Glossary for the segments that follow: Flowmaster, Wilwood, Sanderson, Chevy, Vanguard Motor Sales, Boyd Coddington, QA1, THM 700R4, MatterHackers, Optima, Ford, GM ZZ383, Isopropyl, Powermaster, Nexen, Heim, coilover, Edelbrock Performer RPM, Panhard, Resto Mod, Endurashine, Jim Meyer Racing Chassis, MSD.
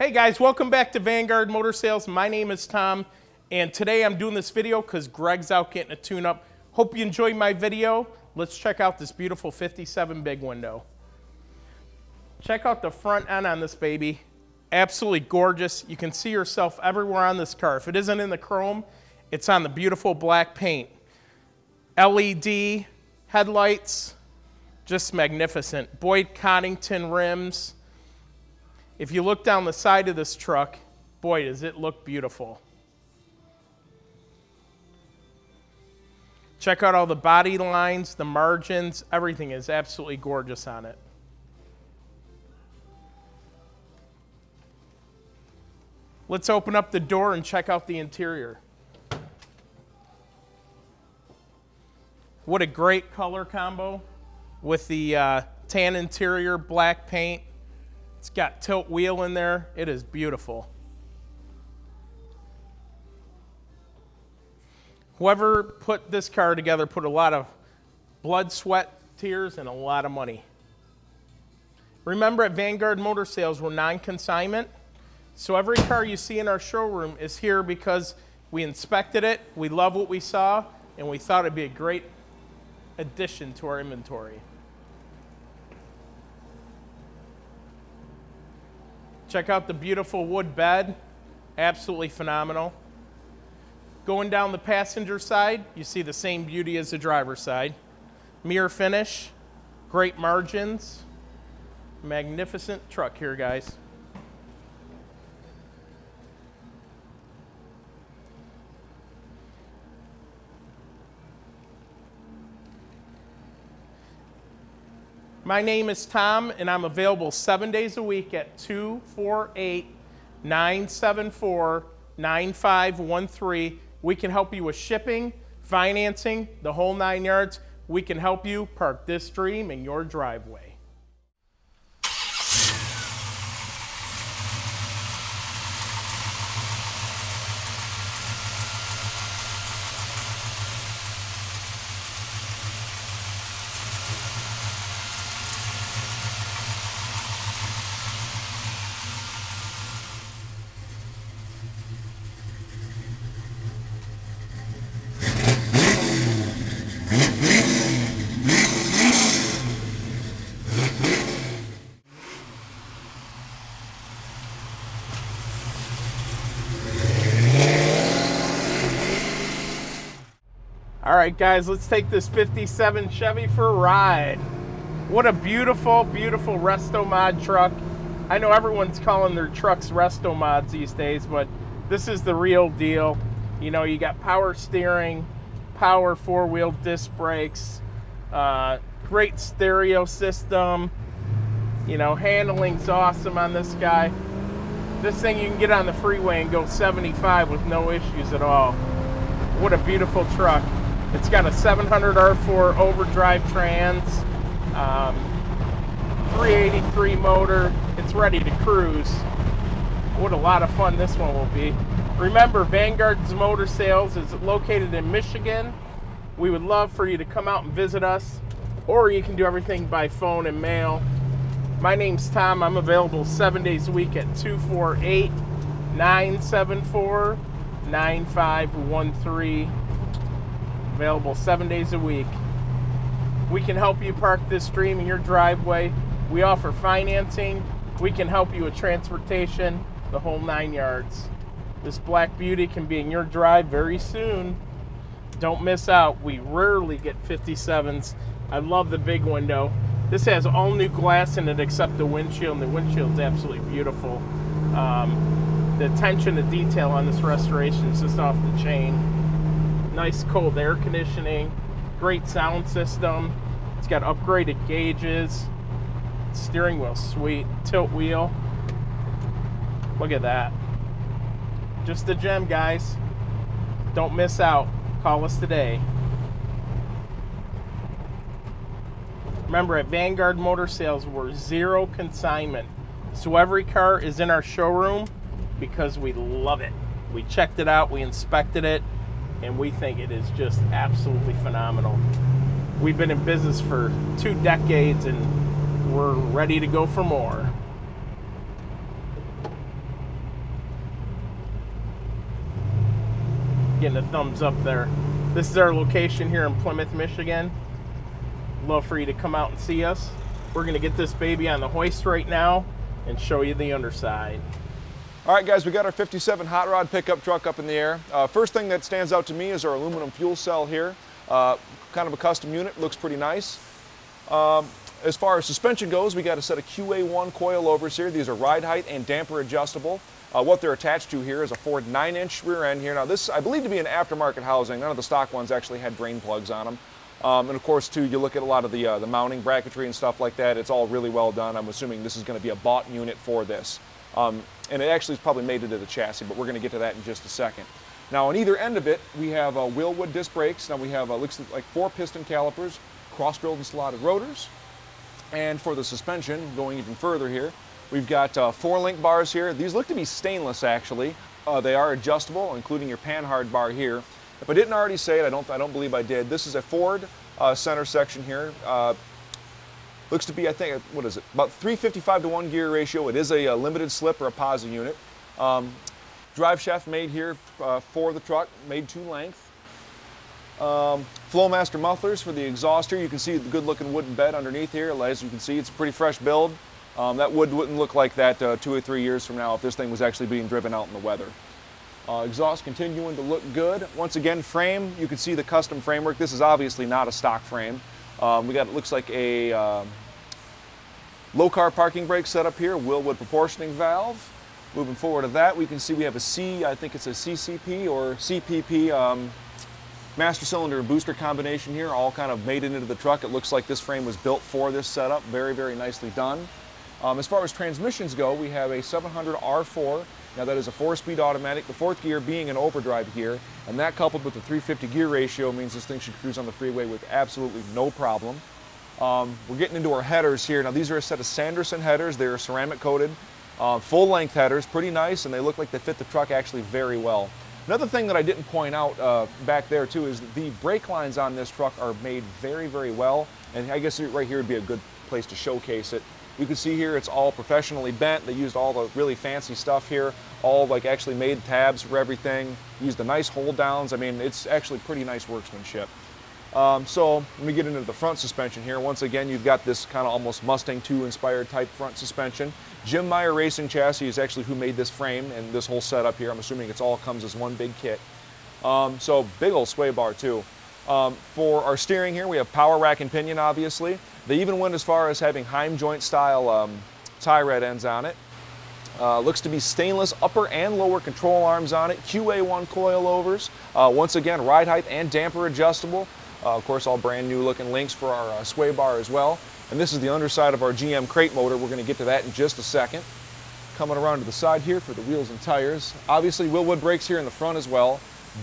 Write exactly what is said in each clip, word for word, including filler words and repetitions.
Hey guys, welcome back to Vanguard Motor Sales. My name is Tom, and today I'm doing this video because Greg's out getting a tune-up. Hope you enjoyed my video. Let's check out this beautiful fifty-seven big window. Check out the front end on this baby. Absolutely gorgeous. You can see yourself everywhere on this car. If it isn't in the chrome, it's on the beautiful black paint. L E D headlights, just magnificent. Boyd Coddington rims. If you look down the side of this truck, boy, does it look beautiful. Check out all the body lines, the margins, everything is absolutely gorgeous on it. Let's open up the door and check out the interior. What a great color combo with the uh, tan interior, black paint. It's got tilt wheel in there. It is beautiful. Whoever put this car together put a lot of blood, sweat, tears, and a lot of money. Remember, at Vanguard Motor Sales, we're non-consignment. So every car you see in our showroom is here because we inspected it, we love what we saw, and we thought it'd be a great addition to our inventory. Check out the beautiful wood bed, absolutely phenomenal. Going down the passenger side, you see the same beauty as the driver's side. Mirror finish, great margins, magnificent truck here, guys. My name is Tom, and I'm available seven days a week at two four eight, nine seven four, nine five one three. We can help you with shipping, financing, the whole nine yards. We can help you park this dream in your driveway. All right, guys, let's take this fifty-seven Chevy for a ride. What a beautiful, beautiful Resto Mod truck. I know everyone's calling their trucks Resto Mods these days, but this is the real deal. You know, you got power steering, power four-wheel disc brakes, uh, great stereo system. You know, handling's awesome on this guy. This thing you can get on the freeway and go seventy-five with no issues at all. What a beautiful truck. It's got a seven hundred R four overdrive trans, um, three eighty-three motor. It's ready to cruise. What a lot of fun this one will be. Remember, Vanguard's Motor Sales is located in Michigan. We would love for you to come out and visit us, or you can do everything by phone and mail. My name's Tom. I'm available seven days a week at two four eight, nine seven four, nine five one three. Available seven days a week. We can help you park this dream in your driveway. We offer financing. We can help you with transportation, the whole nine yards. This black beauty can be in your drive very soon. Don't miss out. We rarely get fifty-sevens. I love the big window. This has all new glass in it except the windshield, and the windshield's absolutely beautiful. Um, the attention to detail on this restoration is just off the chain. Nice cold air conditioning, great sound system. It's got upgraded gauges, steering wheel sweet, tilt wheel. Look at that. Just a gem, guys. Don't miss out. Call us today. Remember, at Vanguard Motor Sales, we're zero consignment. So every car is in our showroom because we love it. We checked it out, we inspected it, and we think it is just absolutely phenomenal. We've been in business for two decades and we're ready to go for more. getting a thumbs up there. This is our location here in Plymouth, Michigan. Love for you to come out and see us. We're gonna get this baby on the hoist right now and show you the underside. All right, guys, we got our fifty-seven hot rod pickup truck up in the air. Uh, first thing that stands out to me is our aluminum fuel cell here. Uh, kind of a custom unit, looks pretty nice. Um, as far as suspension goes, we got a set of Q A one coilovers here. These are ride height and damper adjustable. Uh, what they're attached to here is a Ford nine inch rear end here. Now this, I believe to be an aftermarket housing. None of the stock ones actually had drain plugs on them. Um, and of course, too, you look at a lot of the, uh, the mounting bracketry and stuff like that. It's all really well done. I'm assuming this is going to be a bought unit for this. Um, and it actually is probably made into the chassis, but we're going to get to that in just a second. Now on either end of it, we have uh, Wilwood disc brakes. Now we have uh, looks like four piston calipers, cross-drilled and slotted rotors. And for the suspension, going even further here, we've got uh, four link bars here. These look to be stainless, actually. Uh, they are adjustable, including your Panhard bar here. If I didn't already say it, I don't, I don't believe I did. This is a Ford uh, center section here. Uh, looks to be, I think, what is it? About three fifty-five to one gear ratio. It is a, a limited slip or a P O S A unit. Um, drive shaft made here uh, for the truck, made to length. Um, Flowmaster mufflers for the exhaust here. You can see the good looking wooden bed underneath here. As you can see, it's a pretty fresh build. Um, that wood wouldn't look like that uh, two or three years from now if this thing was actually being driven out in the weather. Uh, exhaust continuing to look good. Once again, frame, you can see the custom framework. This is obviously not a stock frame. Um, we got, it looks like a uh, low car parking brake set up here, Wilwood proportioning valve. Moving forward to that, we can see we have a C, I think it's a C C P or C P P, um, master cylinder and booster combination here, all kind of made into the truck. It looks like this frame was built for this setup. Very, very nicely done. Um, as far as transmissions go, we have a seven hundred R four. Now that is a four-speed automatic, the fourth gear being an overdrive gear, and that coupled with the three fifty gear ratio means this thing should cruise on the freeway with absolutely no problem. Um, we're getting into our headers here. Now these are a set of Sanderson headers. They are ceramic coated, uh, full-length headers, pretty nice, and they look like they fit the truck actually very well. Another thing that I didn't point out uh, back there too is the brake lines on this truck are made very, very well, and I guess right here would be a good place to showcase it. You can see here it's all professionally bent. They used all the really fancy stuff here, all like actually made tabs for everything, used the nice hold downs. I mean, it's actually pretty nice workmanship. Um, so let me get into the front suspension here. Once again, you've got this kind of almost Mustang two inspired type front suspension. Jim Meyer Racing Chassis is actually who made this frame and this whole setup here. I'm assuming it's all comes as one big kit. Um, so big old sway bar too. Um, for our steering here, we have power rack and pinion, obviously. They even went as far as having Heim joint style um, tie red ends on it. Uh, looks to be stainless upper and lower control arms on it, Q A one coilovers. Uh, once again, ride height and damper adjustable. Uh, of course, all brand new looking links for our uh, sway bar as well. And this is the underside of our G M crate motor. We're gonna get to that in just a second. Coming around to the side here for the wheels and tires. Obviously, Wilwood brakes here in the front as well.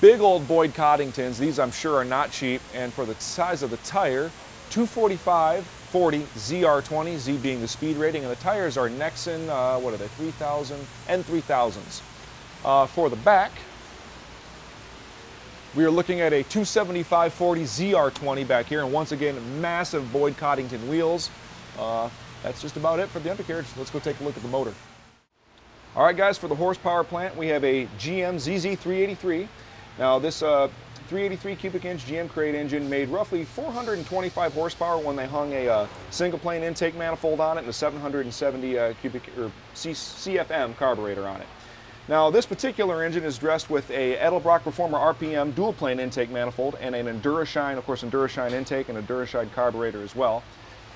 Big old Boyd Coddingtons, these I'm sure are not cheap, and for the size of the tire, two forty-five forty Z R twenty, Z being the speed rating, and the tires are Nexen, uh, what are they, three thousand and three thousands. Uh, for the back, we are looking at a two seventy-five forty Z R twenty back here, and once again, massive Boyd Coddington wheels. Uh, that's just about it for the undercarriage. Let's go take a look at the motor. All right, guys, for the horsepower plant, we have a G M Z Z three eighty-three. Now, this uh, three eighty-three cubic inch G M crate engine made roughly four hundred twenty-five horsepower when they hung a uh, single plane intake manifold on it and a seven hundred seventy uh, cubic or C F M carburetor on it. Now, this particular engine is dressed with a Edelbrock Performer R P M dual plane intake manifold and an Endurashine, of course, Endurashine intake and Endurashine carburetor as well.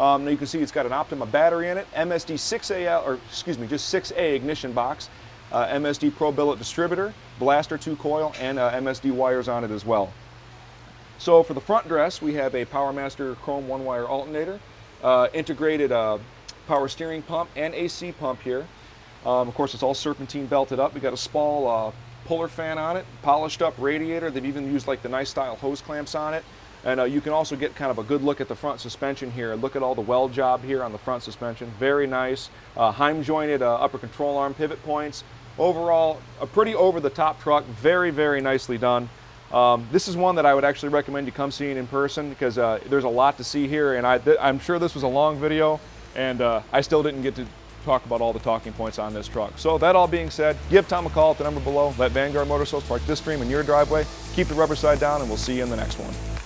Um, now you can see it's got an Optima battery in it, M S D six A, or excuse me, just six A ignition box, uh, M S D Pro billet distributor, Blaster two coil, and uh, M S D wires on it as well. So for the front dress, we have a Powermaster chrome one-wire alternator, uh, integrated uh, power steering pump and A C pump here. Um, of course, it's all serpentine belted up. We got a small uh, puller fan on it, polished up radiator. They've even used like the nice style hose clamps on it. And uh, you can also get kind of a good look at the front suspension here. Look at all the weld job here on the front suspension. Very nice. Uh, Heim jointed uh, upper control arm pivot points. Overall, a pretty over-the-top truck. Very, very nicely done. Um, this is one that I would actually recommend you come seeing in person because uh, there's a lot to see here. And I, I'm sure this was a long video, and uh, I still didn't get to talk about all the talking points on this truck. So that all being said, give Tom a call at the number below. Let Vanguard Motor Sales park this stream in your driveway. Keep the rubber side down, and we'll see you in the next one.